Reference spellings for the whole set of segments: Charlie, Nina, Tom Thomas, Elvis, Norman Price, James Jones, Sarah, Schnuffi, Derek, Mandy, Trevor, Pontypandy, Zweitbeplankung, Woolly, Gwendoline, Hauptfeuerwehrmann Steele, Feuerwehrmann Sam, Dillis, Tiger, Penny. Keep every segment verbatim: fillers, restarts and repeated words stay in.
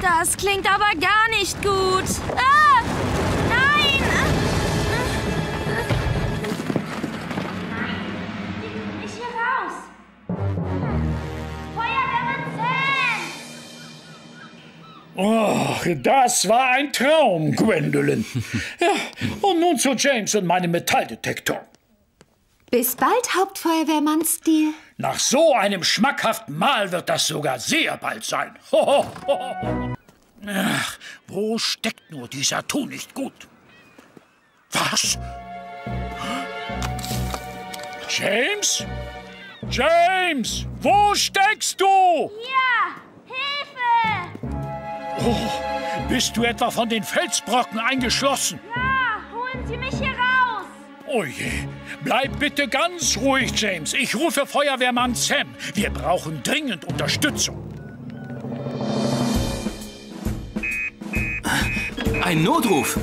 Das klingt aber gar nicht gut. Ah! Nein! Ich, ich hier raus. Feuerwehrmann Sam! Oh, das war ein Traum, Gwendoline. Ja, und nun zu James und meinem Metalldetektor. Bis bald, Hauptfeuerwehrmann Steele. Nach so einem schmackhaften Mahl wird das sogar sehr bald sein. Ho, ho, ho. Ach, wo steckt nur dieser Ton nicht gut? Was? James? James, wo steckst du? Ja, Hilfe! Oh, bist du etwa von den Felsbrocken eingeschlossen? Ja, holen Sie mich hier raus! Oh je. Bleib bitte ganz ruhig, James. Ich rufe Feuerwehrmann Sam. Wir brauchen dringend Unterstützung. Ein Notruf.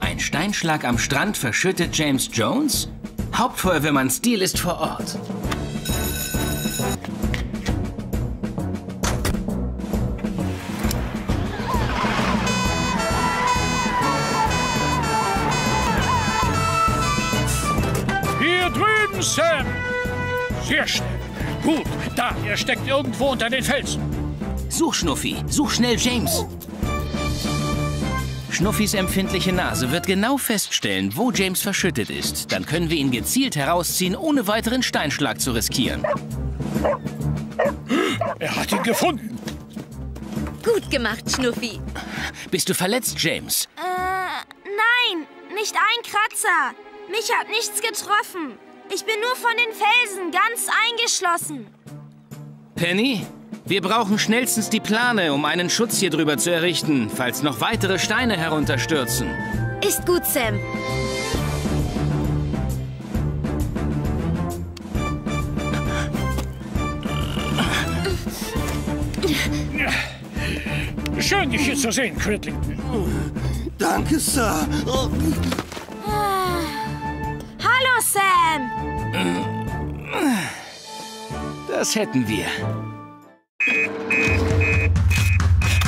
Ein Steinschlag am Strand verschüttet James Jones? Hauptfeuerwehrmann Steele ist vor Ort. Sam! Sehr schnell. Gut, da, er steckt irgendwo unter den Felsen. Such, Schnuffi. Such schnell James. Schnuffis empfindliche Nase wird genau feststellen, wo James verschüttet ist. Dann können wir ihn gezielt herausziehen, ohne weiteren Steinschlag zu riskieren. Er hat ihn gefunden. Gut gemacht, Schnuffi. Bist du verletzt, James? Äh, nein, nicht ein Kratzer. Mich hat nichts getroffen. Ich bin nur von den Felsen ganz eingeschlossen. Penny, wir brauchen schnellstens die Plane, um einen Schutz hier drüber zu errichten, falls noch weitere Steine herunterstürzen. Ist gut, Sam. Schön, dich hier zu sehen, Critlington. Danke, Sir. Oh. Hallo, Sam! Das hätten wir.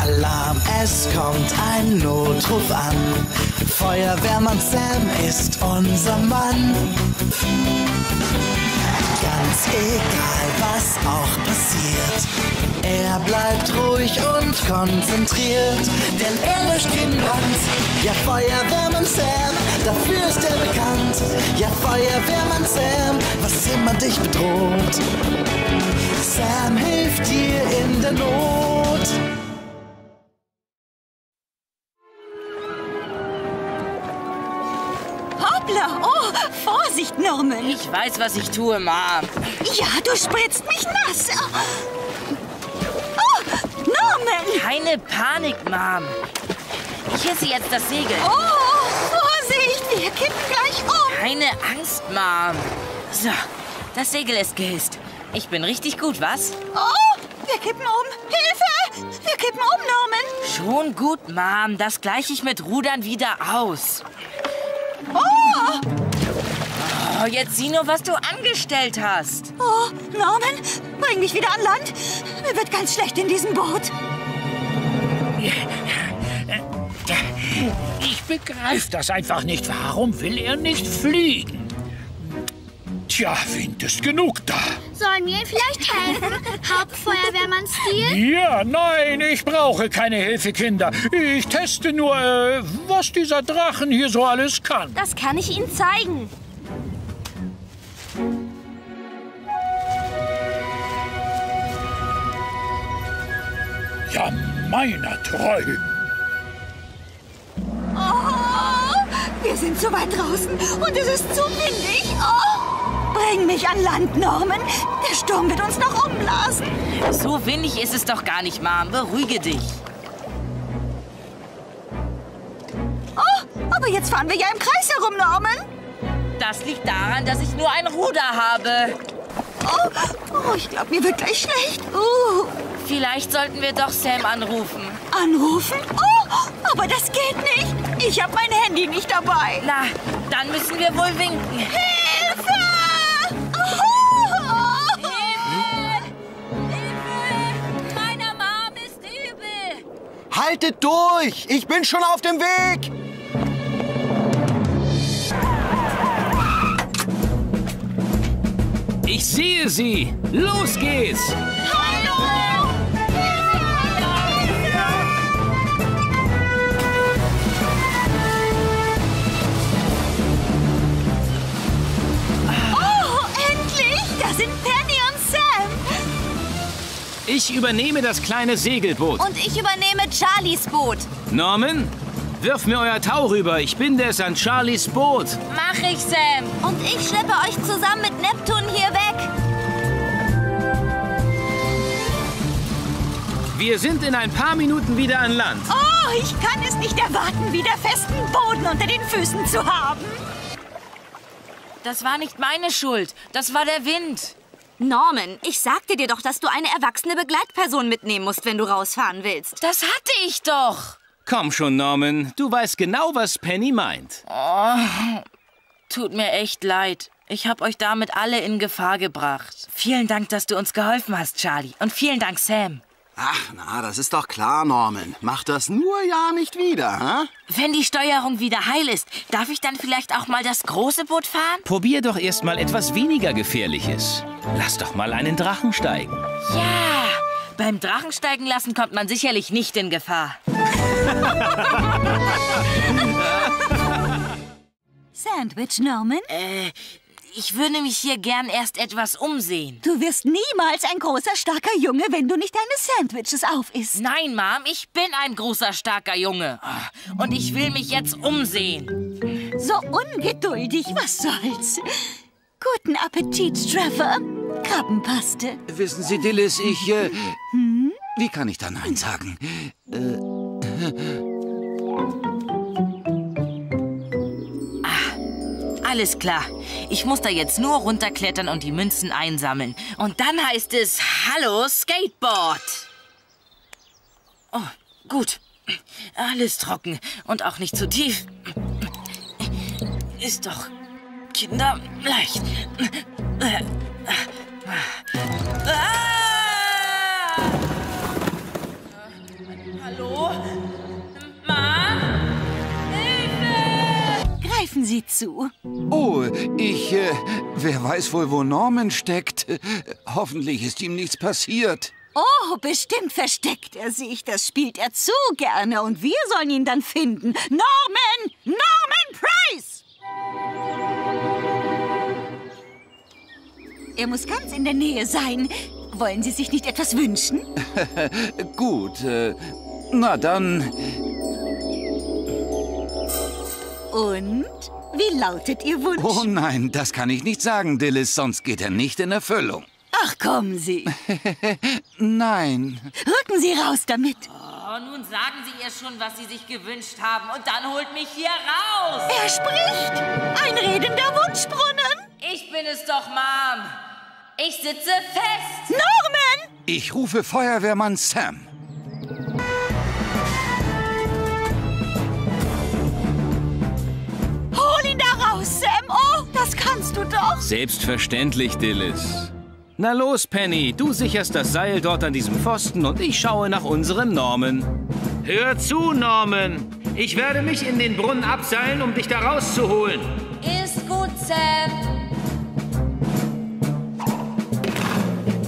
Alarm, es kommt ein Notruf an. Feuerwehrmann Sam ist unser Mann. Ganz egal, was auch passiert, er bleibt ruhig und konzentriert, denn er löscht den Brand. Ja, Feuerwehrmann Sam, dafür ist er bekannt. Ja, Feuerwehrmann Sam, was immer dich bedroht, Sam hilft dir in der Not. Hoppla, oh, Vorsicht, Norman. Ich weiß, was ich tue, Mom. Ja, du spritzt mich nass. Oh, Norman! Keine Panik, Mom. Ich hisse jetzt das Segel. Oh, Vorsicht, wir kippen gleich um. Keine Angst, Mom. So, das Segel ist gehisst. Ich bin richtig gut, was? Oh, wir kippen um. Hilfe! Wir kippen um, Norman. Schon gut, Mom. Das gleiche ich mit Rudern wieder aus. Oh! Oh, jetzt sieh nur, was du angestellt hast. Oh, Norman, bring mich wieder an Land. Mir wird ganz schlecht in diesem Boot. Ich begreife das einfach nicht. Warum will er nicht fliegen? Tja, Wind ist genug da. Sollen wir ihm vielleicht helfen, Hauptfeuerwehrmann Steele? Ja, nein, ich brauche keine Hilfe, Kinder. Ich teste nur, äh, was dieser Drachen hier so alles kann. Das kann ich Ihnen zeigen. Ja, meiner treu. Oh, wir sind so weit draußen und es ist zu windig. Oh, bring mich an Land, Norman. Der Sturm wird uns noch umblasen. So windig ist es doch gar nicht, Mom. Beruhige dich. Oh, aber jetzt fahren wir ja im Kreis herum, Norman. Das liegt daran, dass ich nur ein Ruder habe. Oh, oh ich glaube, mir wird gleich schlecht. Uh. Vielleicht sollten wir doch Sam anrufen. Anrufen? Oh, aber das geht nicht. Ich habe mein Handy nicht dabei. Na, dann müssen wir wohl winken. Hilfe! Oh. Hilfe! Hilfe! Meiner Meinung Haltet durch! Ich bin schon auf dem Weg! Ich sehe sie! Los geht's! Hallo! Oh, endlich! Da sind Penny und Sam! Ich übernehme das kleine Segelboot. Und ich übernehme Charlies Boot. Norman, wirf mir euer Tau rüber. Ich binde es an Charlies Boot. Mach ich, Sam. Und ich schleppe euch zusammen mit Neptun hier weg. Wir sind in ein paar Minuten wieder an Land. Oh, ich kann es nicht erwarten, wieder festen Boden unter den Füßen zu haben. Das war nicht meine Schuld. Das war der Wind. Norman, ich sagte dir doch, dass du eine erwachsene Begleitperson mitnehmen musst, wenn du rausfahren willst. Das hatte ich doch. Komm schon, Norman. Du weißt genau, was Penny meint. Oh, tut mir echt leid. Ich habe euch damit alle in Gefahr gebracht. Vielen Dank, dass du uns geholfen hast, Charlie. Und vielen Dank, Sam. Ach, na, das ist doch klar, Norman. Mach das nur ja nicht wieder, hm? Wenn die Steuerung wieder heil ist, darf ich dann vielleicht auch mal das große Boot fahren? Probier doch erst mal etwas weniger Gefährliches. Lass doch mal einen Drachen steigen. Ja, beim Drachensteigen lassen kommt man sicherlich nicht in Gefahr. Sandwich, Norman? Äh, ich würde mich hier gern erst etwas umsehen. Du wirst niemals ein großer, starker Junge, wenn du nicht deine Sandwiches aufisst. Nein, Mom, ich bin ein großer, starker Junge. Und ich will mich jetzt umsehen. So ungeduldig, was soll's? Guten Appetit, Trevor. Krabbenpaste. Wissen Sie, Dillis, ich... Äh, hm? Wie kann ich da Nein sagen? Äh... Ah, alles klar. Ich muss da jetzt nur runterklettern und die Münzen einsammeln. Und dann heißt es, hallo Skateboard. Oh, gut. Alles trocken und auch nicht zu tief. Ist doch kinderleicht. Ah! Sie zu. Oh, ich, äh, wer weiß wohl, wo Norman steckt. Äh, hoffentlich ist ihm nichts passiert. Oh, bestimmt versteckt er sich. Das spielt er zu gerne und wir sollen ihn dann finden. Norman! Norman Price! Er muss ganz in der Nähe sein. Wollen Sie sich nicht etwas wünschen? Gut, äh, na dann... Und? Wie lautet Ihr Wunsch? Oh nein, das kann ich nicht sagen, Dillis, sonst geht er nicht in Erfüllung. Ach, kommen Sie. Nein. Rücken Sie raus damit. Oh, nun sagen Sie ihr schon, was Sie sich gewünscht haben und dann holt mich hier raus. Er spricht. Ein redender Wunschbrunnen. Ich bin es doch, Mom. Ich sitze fest. Norman! Ich rufe Feuerwehrmann Sam. Sam, oh, das kannst du doch. Selbstverständlich, Dillis. Na los, Penny, du sicherst das Seil dort an diesem Pfosten und ich schaue nach unserem Norman. Hör zu, Norman. Ich werde mich in den Brunnen abseilen, um dich da rauszuholen. Ist gut, Sam.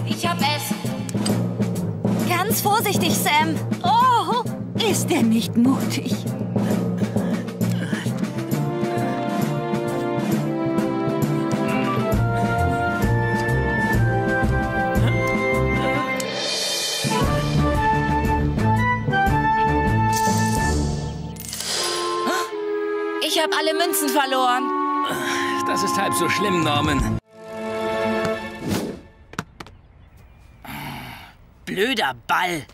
Ich hab es. Ganz vorsichtig, Sam. Oh, ist er nicht mutig? Ich habe alle Münzen verloren. Das ist halb so schlimm, Norman. Blöder Ball.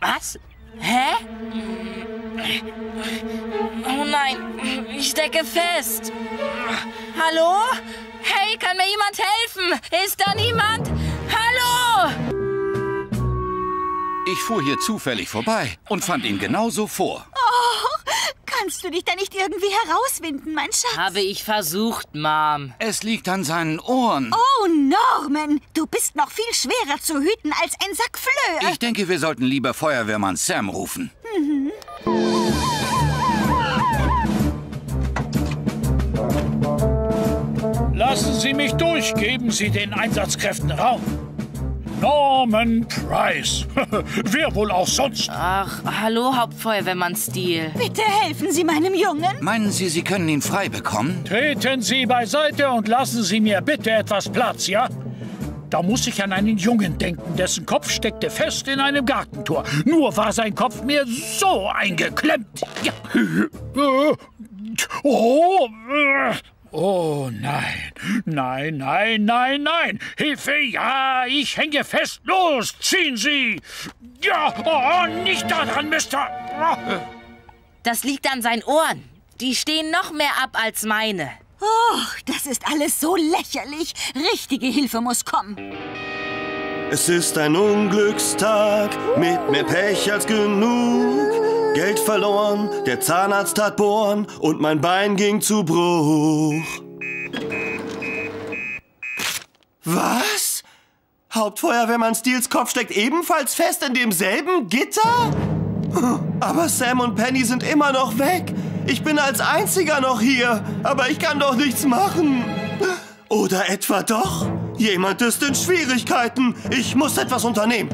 Was? Hä? Oh nein, ich stecke fest. Hallo? Hey, kann mir jemand helfen? Ist da niemand? Hallo? Ich fuhr hier zufällig vorbei und fand ihn genauso vor. Oh, Kannst du dich da nicht irgendwie herauswinden, mein Schatz? Habe ich versucht, Mom. Es liegt an seinen Ohren. Oh, Norman, du bist noch viel schwerer zu hüten als ein Sack Flöhe. Ich denke, wir sollten lieber Feuerwehrmann Sam rufen. Mhm. Lassen Sie mich durch, geben Sie den Einsatzkräften Raum. Norman Price. Wer wohl auch sonst? Ach, hallo, Hauptfeuerwehrmann Steele. Bitte helfen Sie meinem Jungen. Meinen Sie, Sie können ihn frei bekommen? Treten Sie beiseite und lassen Sie mir bitte etwas Platz, ja? Da muss ich an einen Jungen denken, dessen Kopf steckte fest in einem Gartentor. Nur war sein Kopf mir so eingeklemmt. Ja. Oh, Oh nein, nein, nein, nein, nein! Hilfe, ja, ich hänge fest! Los, ziehen Sie! Ja, oh, nicht daran, Mister! Oh. Das liegt an seinen Ohren. Die stehen noch mehr ab als meine. Oh, das ist alles so lächerlich. Richtige Hilfe muss kommen. Es ist ein Unglückstag mit mehr Pech als genug. Geld verloren, der Zahnarzt hat bohren und mein Bein ging zu Bruch. Was? Hauptfeuerwehrmann Steels Kopf steckt ebenfalls fest in demselben Gitter? Aber Sam und Penny sind immer noch weg. Ich bin als Einziger noch hier, aber ich kann doch nichts machen. Oder etwa doch? Jemand ist in Schwierigkeiten. Ich muss etwas unternehmen.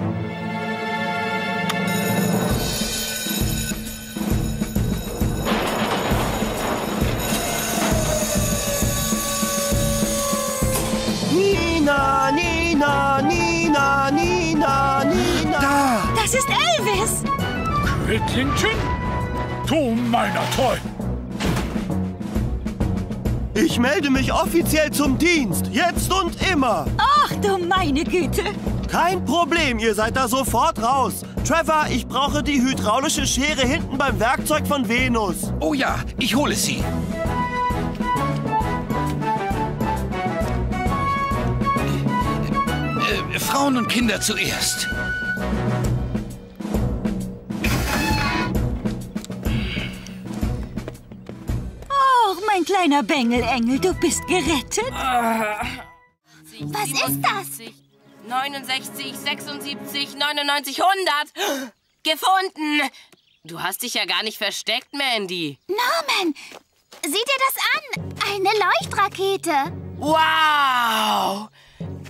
Nina, Nina, Nina, Nina, Nina. Da! Das ist Elvis! Quittchen? Du meiner Treu! Ich melde mich offiziell zum Dienst, jetzt und immer! Ach du meine Güte! Kein Problem, ihr seid da sofort raus. Trevor, ich brauche die hydraulische Schere hinten beim Werkzeug von Venus. Oh ja, ich hole sie. Frauen und Kinder zuerst. Oh, mein kleiner Bengelengel, du bist gerettet. Was ist das? neunundsechzig, sechsundsiebzig, neunundneunzig, hundert. Gefunden. Du hast dich ja gar nicht versteckt, Mandy. Norman, sieh dir das an. Eine Leuchtrakete. Wow.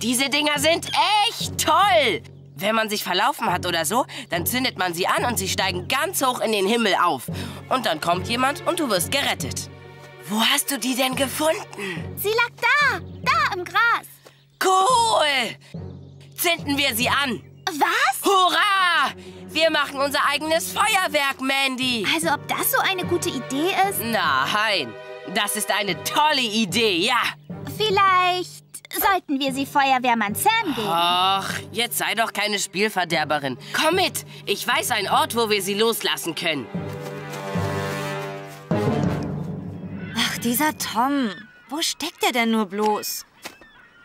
Diese Dinger sind echt toll! Wenn man sich verlaufen hat oder so, dann zündet man sie an und sie steigen ganz hoch in den Himmel auf. Und dann kommt jemand und du wirst gerettet. Wo hast du die denn gefunden? Sie lag da, da im Gras. Cool! Zünden wir sie an. Was? Hurra! Wir machen unser eigenes Feuerwerk, Mandy. Also ob das so eine gute Idee ist? Nein, das ist eine tolle Idee, ja. Vielleicht sollten wir sie Feuerwehrmann Sam geben? Ach, jetzt sei doch keine Spielverderberin. Komm mit, ich weiß einen Ort, wo wir sie loslassen können. Ach, dieser Tom. Wo steckt er denn nur bloß?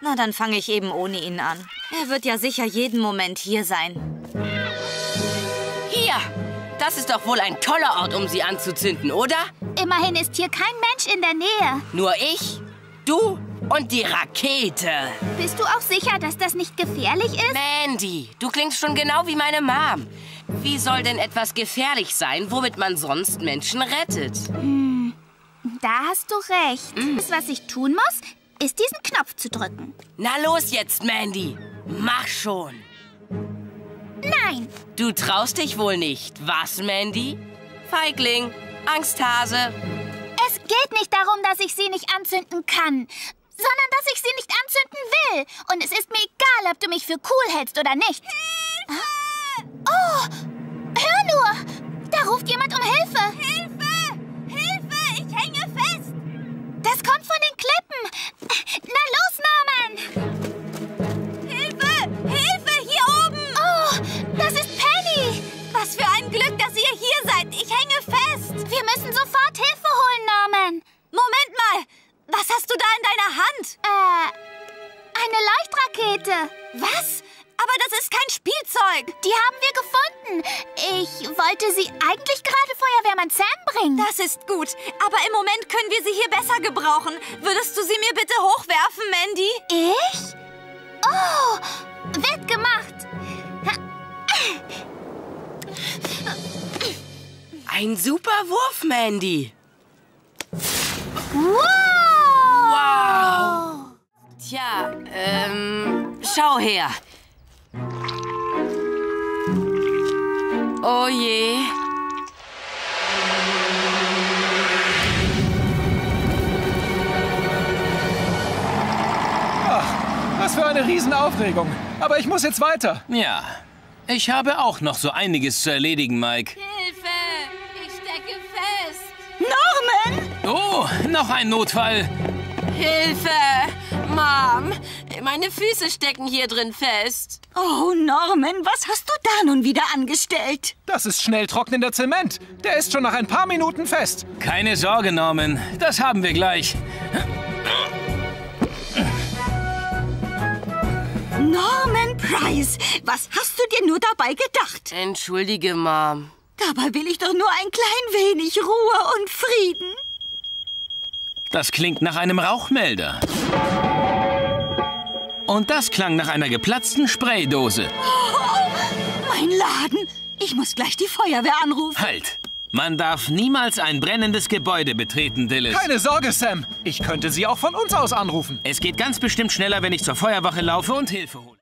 Na, dann fange ich eben ohne ihn an. Er wird ja sicher jeden Moment hier sein. Hier, das ist doch wohl ein toller Ort, um sie anzuzünden, oder? Immerhin ist hier kein Mensch in der Nähe. Nur ich, du und die Rakete. Bist du auch sicher, dass das nicht gefährlich ist? Mandy, du klingst schon genau wie meine Mom. Wie soll denn etwas gefährlich sein, womit man sonst Menschen rettet? Hm, da hast du recht. Hm. Das, was ich tun muss, ist diesen Knopf zu drücken. Na los jetzt, Mandy. Mach schon. Nein. Du traust dich wohl nicht. Was, Mandy? Feigling, Angsthase. Es geht nicht darum, dass ich sie nicht anzünden kann, sondern dass ich sie nicht anzünden will. Und es ist mir egal, ob du mich für cool hältst oder nicht. Oh, hör nur! Da ruft jemand um Hilfe. Hilfe! Hilfe! Ich hänge fest! Das kommt von den Klippen. Na los, Norman! Hilfe! Hilfe! Hier oben! Oh, das ist Penny! Was für ein Glück, dass ihr hier seid. Ich hänge fest. Wir müssen sofort Hilfe holen, Norman. Moment mal. Was hast du da in deiner Hand? Äh, eine Leuchtrakete. Was? Aber das ist kein Spielzeug. Feuerzeug. Die haben wir gefunden. Ich wollte sie eigentlich gerade Feuerwehrmann Sam bringen. Das ist gut. Aber im Moment können wir sie hier besser gebrauchen. Würdest du sie mir bitte hochwerfen, Mandy? Ich? Oh, wird gemacht. Ein super Wurf, Mandy. Wow! Wow! Tja, ähm, schau her. Oh je. Ach, was für eine Riesenaufregung. Aber ich muss jetzt weiter. Ja, ich habe auch noch so einiges zu erledigen, Mike. Hilfe! Ich stecke fest. Norman! Oh, noch ein Notfall. Hilfe! Mom, meine Füße stecken hier drin fest. Oh, Norman, was hast du da nun wieder angestellt? Das ist schnell trocknender Zement. Der ist schon nach ein paar Minuten fest. Keine Sorge, Norman. Das haben wir gleich. Norman Price, was hast du dir nur dabei gedacht? Entschuldige, Mom. Dabei will ich doch nur ein klein wenig Ruhe und Frieden. Das klingt nach einem Rauchmelder. Und das klang nach einer geplatzten Spraydose. Oh, mein Laden! Ich muss gleich die Feuerwehr anrufen. Halt! Man darf niemals ein brennendes Gebäude betreten, Dillis. Keine Sorge, Sam. Ich könnte sie auch von uns aus anrufen. Es geht ganz bestimmt schneller, wenn ich zur Feuerwache laufe und Hilfe hole.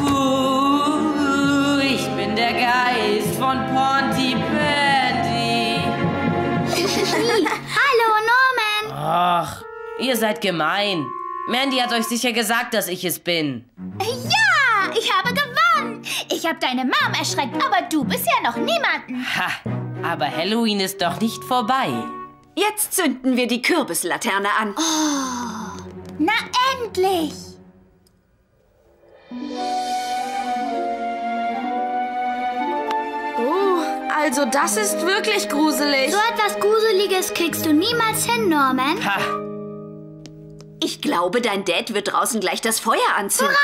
Uh, ich bin der Geist von Pontypandy. Hallo, Norman! Ach, ihr seid gemein. Mandy hat euch sicher gesagt, dass ich es bin. Ja, ich habe gewonnen. Ich habe deine Mom erschreckt, aber du bist ja noch niemanden. Ha, aber Halloween ist doch nicht vorbei. Jetzt zünden wir die Kürbislaterne an. Oh, na endlich! Also das ist wirklich gruselig. So etwas Gruseliges kriegst du niemals hin, Norman. Ha. Ich glaube, dein Dad wird draußen gleich das Feuer anzünden.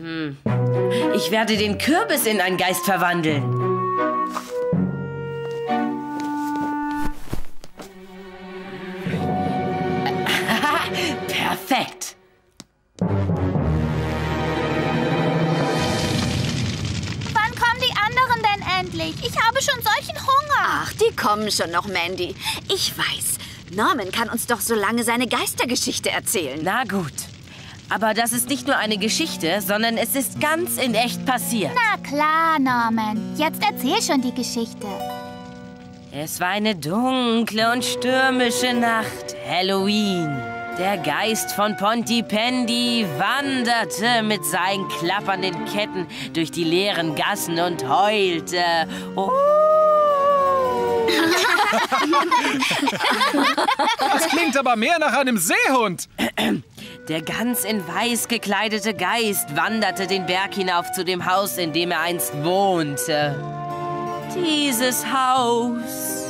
Hm. Ich werde den Kürbis in einen Geist verwandeln. Perfekt. Ich habe schon solchen Hunger. Ach, die kommen schon noch, Mandy. Ich weiß, Norman kann uns doch so lange seine Geistergeschichte erzählen. Na gut. Aber das ist nicht nur eine Geschichte, sondern es ist ganz in echt passiert. Na klar, Norman. Jetzt erzähl schon die Geschichte. Es war eine dunkle und stürmische Nacht. Halloween. Der Geist von Pontypandy wanderte mit seinen klappernden Ketten durch die leeren Gassen und heulte. Oh. Das klingt aber mehr nach einem Seehund. Der ganz in weiß gekleidete Geist wanderte den Berg hinauf zu dem Haus, in dem er einst wohnte. Dieses Haus.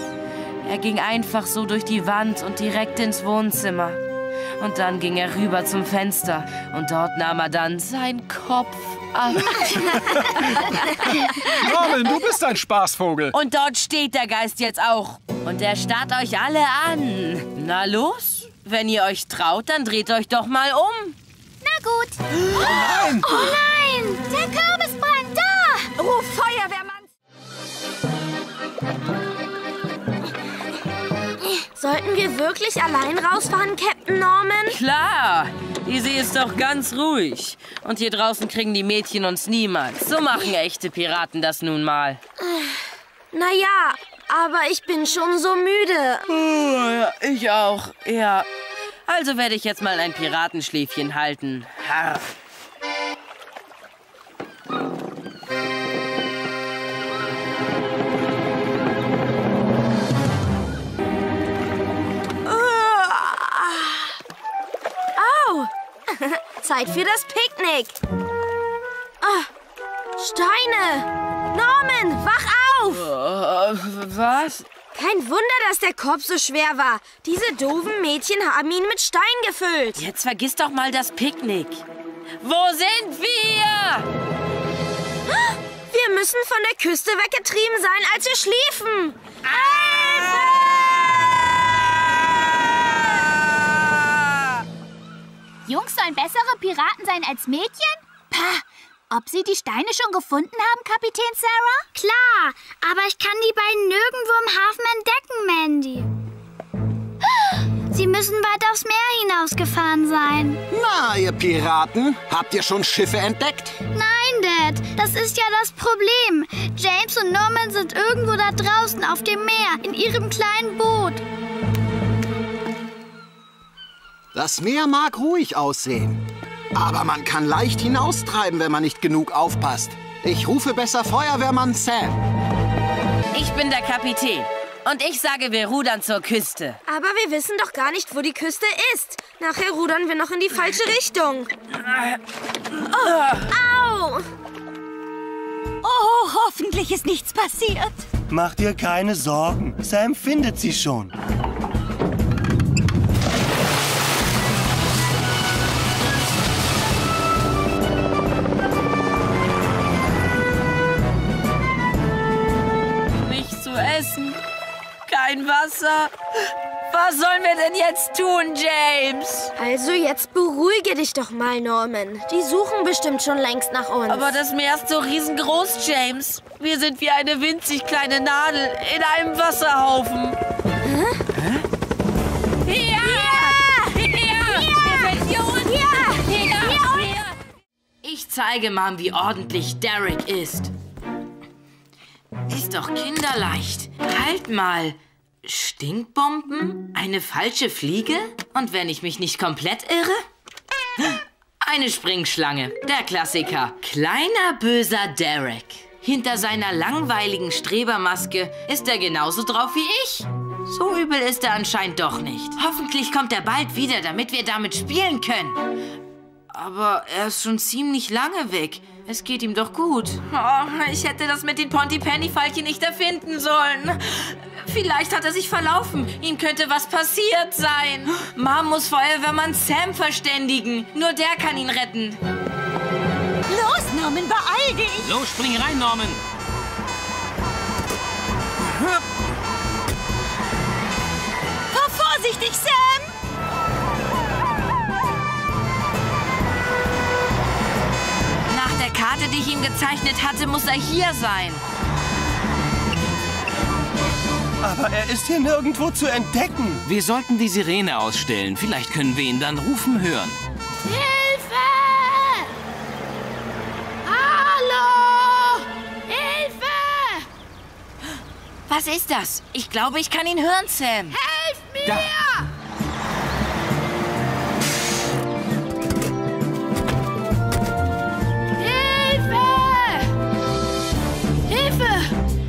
Er ging einfach so durch die Wand und direkt ins Wohnzimmer. Und dann ging er rüber zum Fenster und dort nahm er dann seinen Kopf ab. Norman, du bist ein Spaßvogel. Und dort steht der Geist jetzt auch. Und er starrt euch alle an. Na los, wenn ihr euch traut, dann dreht euch doch mal um. Na gut. Oh nein! Oh nein! Der Kürbis brennt da! Oh, Feuerwehrmann! Sollten wir wirklich allein rausfahren, Captain Norman? Klar! Die See ist doch ganz ruhig. Und hier draußen kriegen die Mädchen uns niemals. So machen echte Piraten das nun mal. Na ja, aber ich bin schon so müde. Oh, ich auch, ja. Also werde ich jetzt mal ein Piratenschläfchen halten. Harr. Zeit für das Picknick. Oh, Steine! Norman, wach auf! Uh, was? Kein Wunder, dass der Korb so schwer war. Diese doofen Mädchen haben ihn mit Stein gefüllt. Jetzt vergiss doch mal das Picknick. Wo sind wir? Wir müssen von der Küste weggetrieben sein, als wir schliefen. Alpha! Jungs sollen bessere Piraten sein als Mädchen? Pah! Ob Sie die Steine schon gefunden haben, Kapitän Sarah? Klar, aber ich kann die beiden nirgendwo im Hafen entdecken, Mandy. Sie müssen weit aufs Meer hinausgefahren sein. Na, ihr Piraten, habt ihr schon Schiffe entdeckt? Nein, Dad, das ist ja das Problem. James und Norman sind irgendwo da draußen auf dem Meer, in ihrem kleinen Boot. Das Meer mag ruhig aussehen. Aber man kann leicht hinaustreiben, wenn man nicht genug aufpasst. Ich rufe besser Feuerwehrmann Sam. Ich bin der Kapitän. Und ich sage, wir rudern zur Küste. Aber wir wissen doch gar nicht, wo die Küste ist. Nachher rudern wir noch in die falsche Richtung. Oh, au! Oh, hoffentlich ist nichts passiert. Mach dir keine Sorgen. Sam findet sie schon. Kein Wasser. Was sollen wir denn jetzt tun, James? Also jetzt beruhige dich doch mal, Norman. Die suchen bestimmt schon längst nach uns. Aber das Meer ist so riesengroß, James. Wir sind wie eine winzig kleine Nadel in einem Wasserhaufen. Hä? Hä? Ja! Ja! Ja! Ja! Ja! Ja! Ja! Ich zeige Mom, wie ordentlich Derek ist. Ist doch kinderleicht. Halt mal. Stinkbomben? Eine falsche Fliege? Und wenn ich mich nicht komplett irre? Eine Springschlange. Der Klassiker. Kleiner, böser Derek. Hinter seiner langweiligen Strebermaske ist er genauso drauf wie ich. So übel ist er anscheinend doch nicht. Hoffentlich kommt er bald wieder, damit wir damit spielen können. Aber er ist schon ziemlich lange weg. Es geht ihm doch gut. Oh, ich hätte das mit den Pontypandy-Falken nicht erfinden sollen. Vielleicht hat er sich verlaufen. Ihm könnte was passiert sein. Mom muss Feuerwehrmann Sam verständigen. Nur der kann ihn retten. Los, Norman, beeil dich! Los, spring rein, Norman! Fahr vorsichtig, Sam! Die Karte, die ich ihm gezeichnet hatte, muss er hier sein. Aber er ist hier nirgendwo zu entdecken. Wir sollten die Sirene ausstellen. Vielleicht können wir ihn dann rufen hören. Hilfe! Hallo! Hilfe! Was ist das? Ich glaube, ich kann ihn hören, Sam. Helf mir! Da.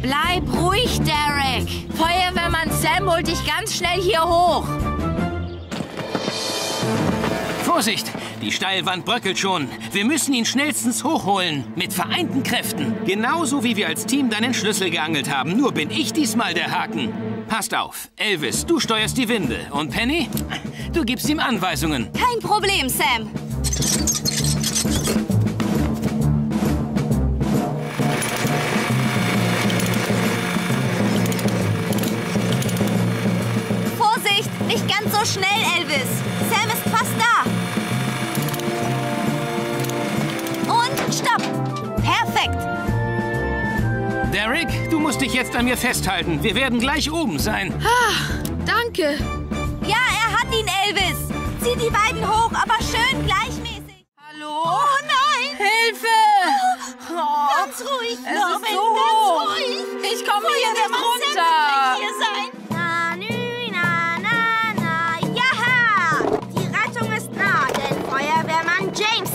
Bleib ruhig, Derek. Feuerwehrmann Sam holt dich ganz schnell hier hoch. Vorsicht, die Steilwand bröckelt schon. Wir müssen ihn schnellstens hochholen, mit vereinten Kräften. Genauso wie wir als Team deinen Schlüssel geangelt haben, nur bin ich diesmal der Haken. Passt auf, Elvis, du steuerst die Winde. Und Penny, du gibst ihm Anweisungen. Kein Problem, Sam. Nicht ganz so schnell, Elvis. Sam ist fast da. Und stopp. Perfekt. Derek, du musst dich jetzt an mir festhalten. Wir werden gleich oben sein. Ach, danke. Ja, er hat ihn, Elvis. Zieh die beiden hoch, aber schön gleichmäßig. Hallo? Oh nein! Hilfe! Oh, ganz ruhig, Norman, ganz ruhig. Ich komme hier nicht runter. Sam wird gleich hier sein.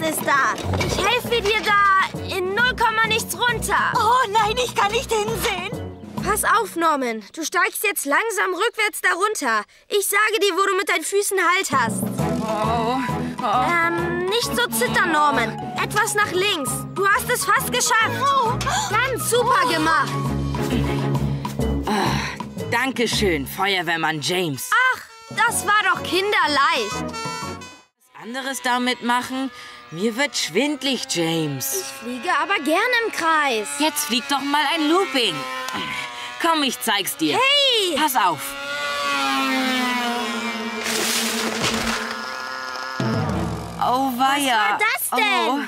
Ist da. Ich helfe dir da in null Komma nichts runter. Oh nein, ich kann nicht hinsehen. Pass auf, Norman. Du steigst jetzt langsam rückwärts darunter. Ich sage dir, wo du mit deinen Füßen Halt hast. Oh. Oh. Ähm, nicht so zittern, Norman. Etwas nach links. Du hast es fast geschafft. Oh. Ganz super oh. gemacht. Dankeschön, Feuerwehrmann James. Ach, das war doch kinderleicht. Was anderes damit machen? Mir wird schwindlig, James. Ich fliege aber gerne im Kreis. Jetzt flieg doch mal ein Looping. Komm, ich zeig's dir. Hey! Pass auf. Oh, weia. Was war das denn? Oh,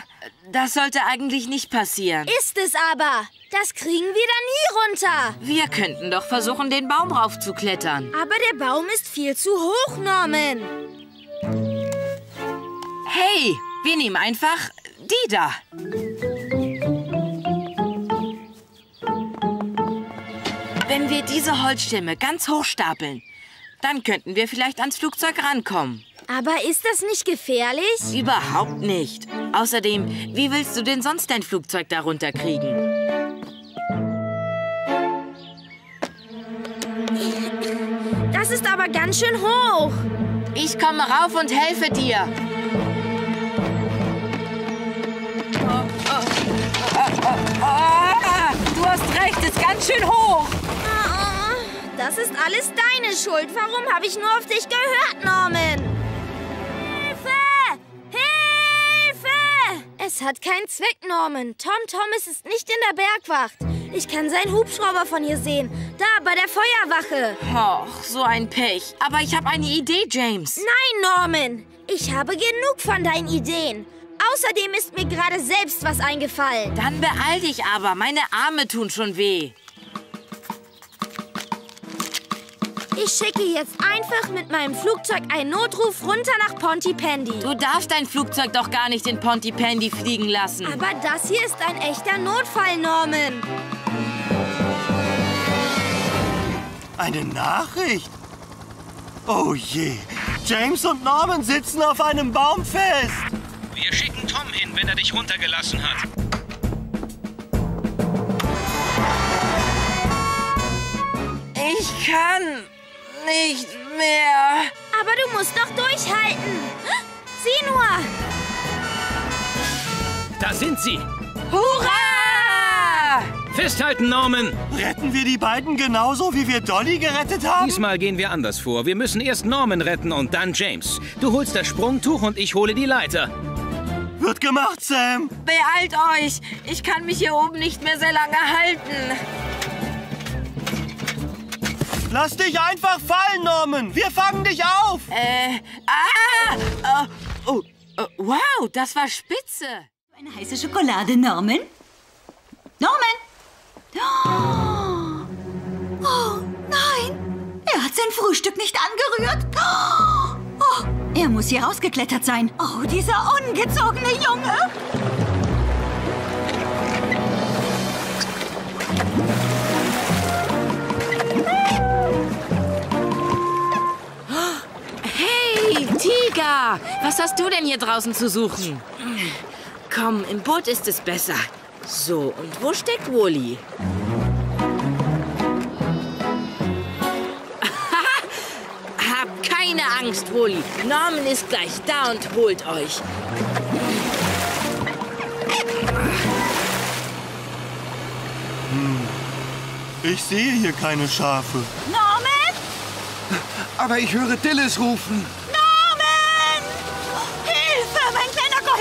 das sollte eigentlich nicht passieren. Ist es aber. Das kriegen wir dann nie runter. Wir könnten doch versuchen, den Baum raufzuklettern. Aber der Baum ist viel zu hoch, Norman. Hey, wir nehmen einfach die da. Wenn wir diese Holzstämme ganz hoch stapeln, dann könnten wir vielleicht ans Flugzeug rankommen. Aber ist das nicht gefährlich? Überhaupt nicht. Außerdem, wie willst du denn sonst dein Flugzeug darunter kriegen? Das ist aber ganz schön hoch. Ich komme rauf und helfe dir. Oh, oh, oh, oh, oh. Du hast recht, es ist ganz schön hoch. Oh, das ist alles deine Schuld. Warum habe ich nur auf dich gehört, Norman? Hilfe! Hilfe! Es hat keinen Zweck, Norman. Tom Thomas ist nicht in der Bergwacht. Ich kann seinen Hubschrauber von hier sehen. Da, bei der Feuerwache. Och, so ein Pech. Aber ich habe eine Idee, James. Nein, Norman. Ich habe genug von deinen Ideen. Außerdem ist mir gerade selbst was eingefallen. Dann beeil dich aber. Meine Arme tun schon weh. Ich schicke jetzt einfach mit meinem Flugzeug einen Notruf runter nach Pontypandy. Du darfst dein Flugzeug doch gar nicht in Pontypandy fliegen lassen. Aber das hier ist ein echter Notfall, Norman. Eine Nachricht? Oh je, James und Norman sitzen auf einem Baum fest. Wir schicken Tom hin, wenn er dich runtergelassen hat. Ich kann nicht mehr. Aber du musst doch durchhalten. Sieh nur. Da sind sie. Hurra! Festhalten, Norman. Retten wir die beiden genauso, wie wir Dolly gerettet haben? Diesmal gehen wir anders vor. Wir müssen erst Norman retten und dann James. Du holst das Sprungtuch und ich hole die Leiter. Wird gemacht, Sam. Beeilt euch. Ich kann mich hier oben nicht mehr sehr lange halten. Lass dich einfach fallen, Norman. Wir fangen dich auf. Äh, ah! Oh, oh, wow, das war spitze. Eine heiße Schokolade, Norman. Norman! Oh, oh nein, er hat sein Frühstück nicht angerührt. Oh, er muss hier rausgeklettert sein. Oh, dieser ungezogene Junge. Tiger, was hast du denn hier draußen zu suchen? Komm, im Boot ist es besser. So, und wo steckt Woolly? Habt keine Angst, Woolly. Norman ist gleich da und holt euch. Hm. Ich sehe hier keine Schafe. Norman? Aber ich höre Dillis rufen.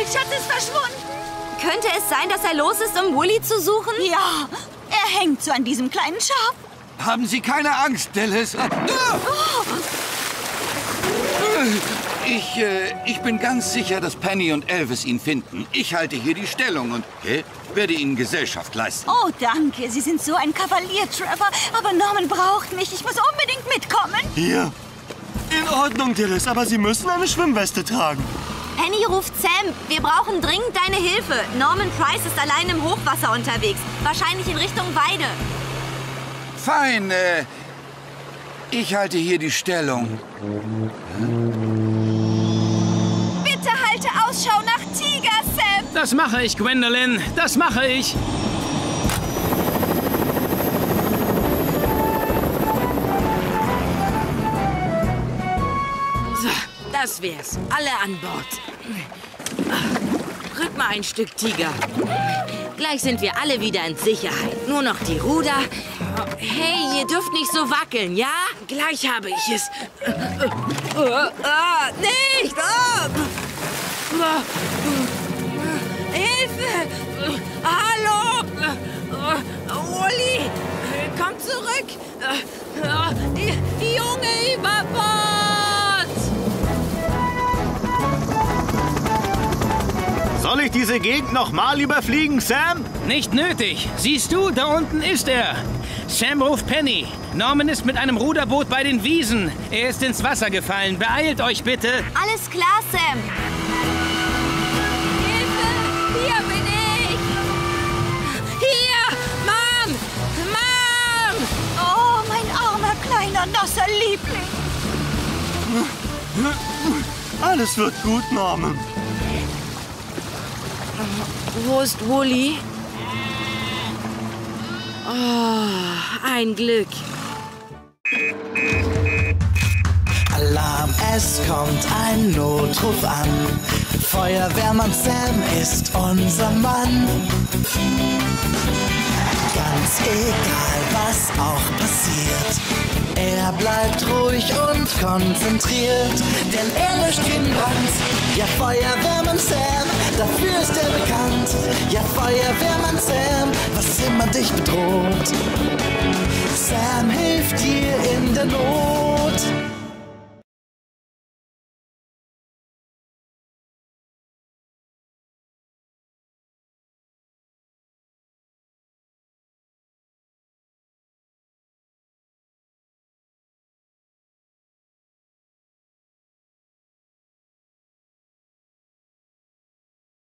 Schatz ist verschwunden. Könnte es sein, dass er los ist, um Woolly zu suchen? Ja, er hängt so an diesem kleinen Schaf. Haben Sie keine Angst, Dillis. Oh. Ich, äh, ich bin ganz sicher, dass Penny und Elvis ihn finden. Ich halte hier die Stellung und äh, werde Ihnen Gesellschaft leisten. Oh, danke. Sie sind so ein Kavalier, Trevor. Aber Norman braucht mich. Ich muss unbedingt mitkommen. Hier. In Ordnung, Dillis, aber Sie müssen eine Schwimmweste tragen. Penny ruft Sam. Wir brauchen dringend deine Hilfe. Norman Price ist allein im Hochwasser unterwegs. Wahrscheinlich in Richtung Weide. Fein. Äh, ich halte hier die Stellung. Bitte halte Ausschau nach Tiger, Sam. Das mache ich, Gwendoline. Das mache ich. Das wär's. Alle an Bord. Rück mal ein Stück, Tiger. Gleich sind wir alle wieder in Sicherheit. Nur noch die Ruder. Hey, ihr dürft nicht so wackeln, ja? Gleich habe ich es. Ah, nicht! Ah. Hilfe! Hallo! Woolly! Komm zurück! Die, die Junge über Bord! Soll ich diese Gegend nochmal überfliegen, Sam? Nicht nötig. Siehst du, da unten ist er. Sam ruft Penny. Norman ist mit einem Ruderboot bei den Wiesen. Er ist ins Wasser gefallen. Beeilt euch bitte. Alles klar, Sam. Hier bin ich! Hier! Mom! Mom! Oh, mein armer, kleiner, nasser Liebling! Alles wird gut, Norman. Wo ist Woolly? Oh, ein Glück. Alarm, es kommt ein Notruf an. Feuerwehrmann Sam ist unser Mann. Ganz egal, was auch passiert, er bleibt ruhig und konzentriert. Denn er löscht den Brand. Ja, Feuerwehrmann Sam, dafür ist er bekannt. Ja, Feuerwehrmann Sam, was immer dich bedroht. Sam hilft dir in der Not.